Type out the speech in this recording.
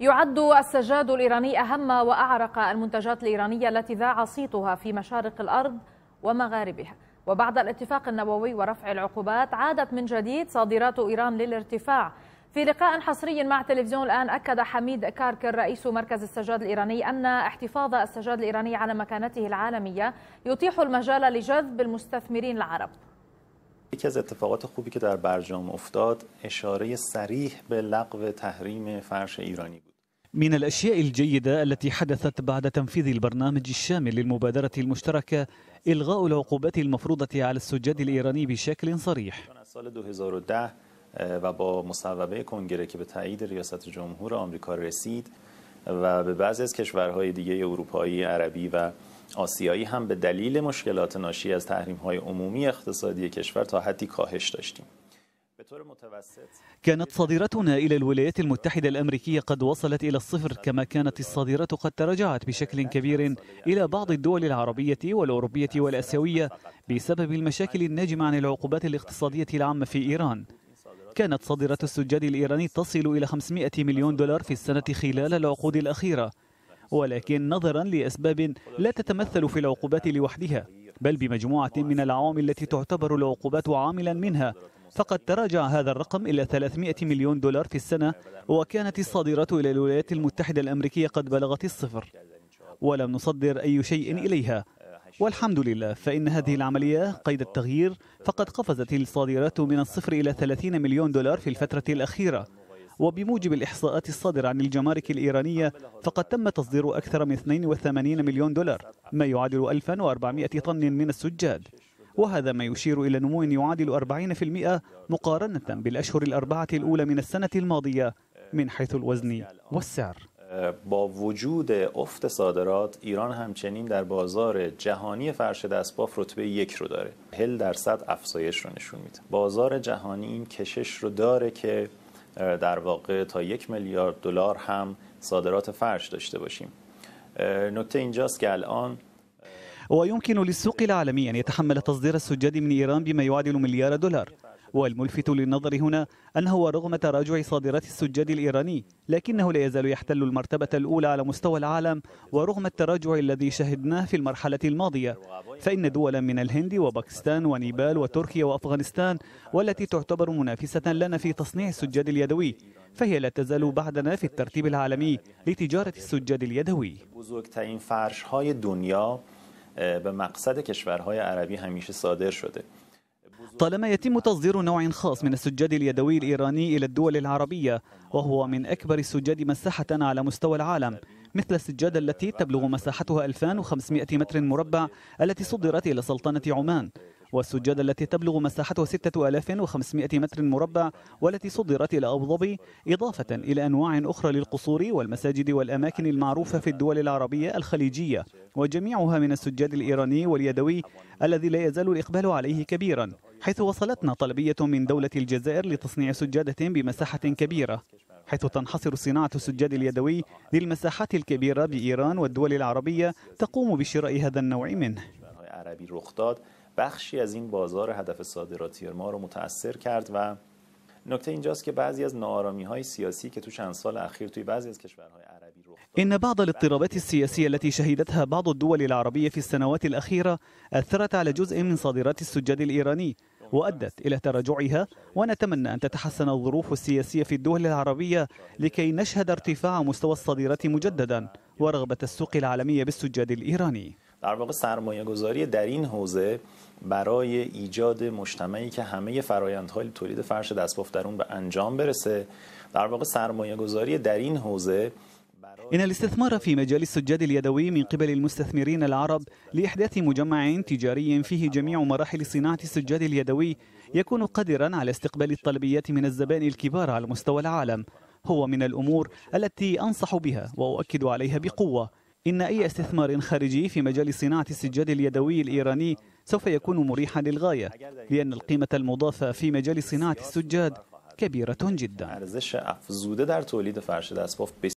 يعد السجاد الإيراني أهم وأعرق المنتجات الإيرانية التي ذاع صيتها في مشارق الأرض ومغاربها، وبعد الاتفاق النووي ورفع العقوبات عادت من جديد صادرات إيران للارتفاع. في لقاء حصري مع تلفزيون الآن أكد حميد كاركر رئيس مركز السجاد الإيراني أن احتفاظ السجاد الإيراني على مكانته العالمية يتيح المجال لجذب المستثمرين العرب. یکی از اتفاقات خوبی که در برجام افتاد اشاره صریح به لغو تحریم فرش ایرانی بود. من الأشياء الجيدة التي حدثت بعد تنفيذ البرنامج الشامل للمبادرة المشتركة إلغاء العقوبات المفروضة على السجاد الإيراني بشكل صريح. سال 2010 و با مصوبه کنگره که به تایید ریاست جمهور آمریکا رسید و به بعضی از کشورهای دیگه اروپایی، عربی و آسیایی هم به دلیل مشکلات ناشی از تحریم‌های عمومی اقتصادی کشور تا حدی کاهش داشتیم. كانت صادراتنا إلى الولايات المتحدة الأمريكية قد وصلت إلى الصفر، كما كانت الصادرات قد تراجعت بشكل كبير إلى بعض الدول العربية والأوروبية والآسيوية بسبب المشاكل الناجمة عن العقوبات الاقتصادية العامة في إيران. كانت صادرات السجاد الإيراني تصل إلى 500 مليون دولار في السنة خلال العقود الأخيرة، ولكن نظرا لأسباب لا تتمثل في العقوبات لوحدها بل بمجموعة من العوامل التي تعتبر العقوبات عاملا منها، فقد تراجع هذا الرقم إلى 300 مليون دولار في السنة، وكانت الصادرات إلى الولايات المتحدة الأمريكية قد بلغت الصفر ولم نصدر أي شيء إليها، والحمد لله فإن هذه العملية قيد التغيير، فقد قفزت الصادرات من الصفر إلى 30 مليون دولار في الفترة الأخيرة، وبموجب الإحصاءات الصادرة عن الجمارك الإيرانية فقد تم تصدير أكثر من 82 مليون دولار ما يعادل 1400 طن من السجاد، وهذا ما يشير إلى نمو يعادل 40% مقارنة بالأشهر الأربعة الأولى من السنة الماضية من حيث الوزن والسعر. با وجود افت صادرات ایران همچنین در بازار جهانی فرش دستباف رتبه 1 رو داره. 10% افزایش رو نشون میده. بازار جهانی این کشش رو داره که در واقع تا 1 میلیارد دلار هم صادرات فرش داشته باشیم. نکته اینجاست که الان ويمكن للسوق العالمي أن يتحمل تصدير السجاد من إيران بما يعادل مليار دولار، والملفت للنظر هنا أنه رغم تراجع صادرات السجاد الإيراني لكنه لا يزال يحتل المرتبة الأولى على مستوى العالم، ورغم التراجع الذي شهدناه في المرحلة الماضية فإن دولا من الهند وباكستان ونيبال وتركيا وأفغانستان والتي تعتبر منافسة لنا في تصنيع السجاد اليدوي فهي لا تزال بعدنا في الترتيب العالمي لتجارة السجاد اليدوي. به مقصد کشورهای عربی همیشه صادر شده. طالما يتم تصدير نوع خاص من السجاد اليدوي الإيراني إلى الدول العربية، وهو من أكبر السجاد مساحة على مستوى العالم، مثل السجادة التي تبلغ مساحتها 2500 متر مربع التي صدرت إلى سلطنة عمان، والسجادة التي تبلغ مساحتها 6500 متر مربع والتي صدرت إلى أبوظبي، إضافة إلى أنواع أخرى للقصور والمساجد والأماكن المعروفة في الدول العربية الخليجية، وجميعها من السجاد الإيراني واليدوي الذي لا يزال الإقبال عليه كبيرا، حيث وصلتنا طلبية من دولة الجزائر لتصنيع سجادة بمساحة كبيرة، حيث تنحصر صناعة السجاد اليدوي للمساحات الكبيرة بإيران والدول العربية تقوم بشراء هذا النوع منه. بخشی از این بازار هدف صادراتی ما رو متاثر کرد و نکته اینجاست که بعضی از ناآرامی‌های سیاسی که تو چند سال اخیر توی بعضی از کشورهای عربی رخ داد. إن بعض الاضطرابات السياسية التي شهدتها بعض الدول العربية في السنوات الأخيرة أثرت على جزء من صادرات السجاد الإيراني وأدت إلى تراجعها، ونتمنى أن تتحسن الظروف السياسية في الدول العربية لكي نشهد ارتفاع مستوى الصادرات مجددا ورغبة السوق العالمية بالسجاد الإيراني. در واقع سرمایه‌گذاری در این حوزه برای ایجاد مجتمعی که همه فرآیندهای تولید فرش دستباف در اون به انجام برسه، در واقع سرمایه‌گذاری در این حوزه. إن الاستثمار في مجال السجاد اليدوي من قبل المستثمرين العرب لإحداث مجمع تجاري فيه جميع مراحل صناعة السجاد اليدوي يكون قادرا على استقبال الطلبيات من الزبائن الكبار على مستوى العالم هو من الأمور التي أنصح بها وأؤكد عليها بقوة. إن أي استثمار خارجي في مجال صناعة السجاد اليدوي الإيراني سوف يكون مريحا للغاية، لأن القيمة المضافة في مجال صناعة السجاد كبيرة جدا.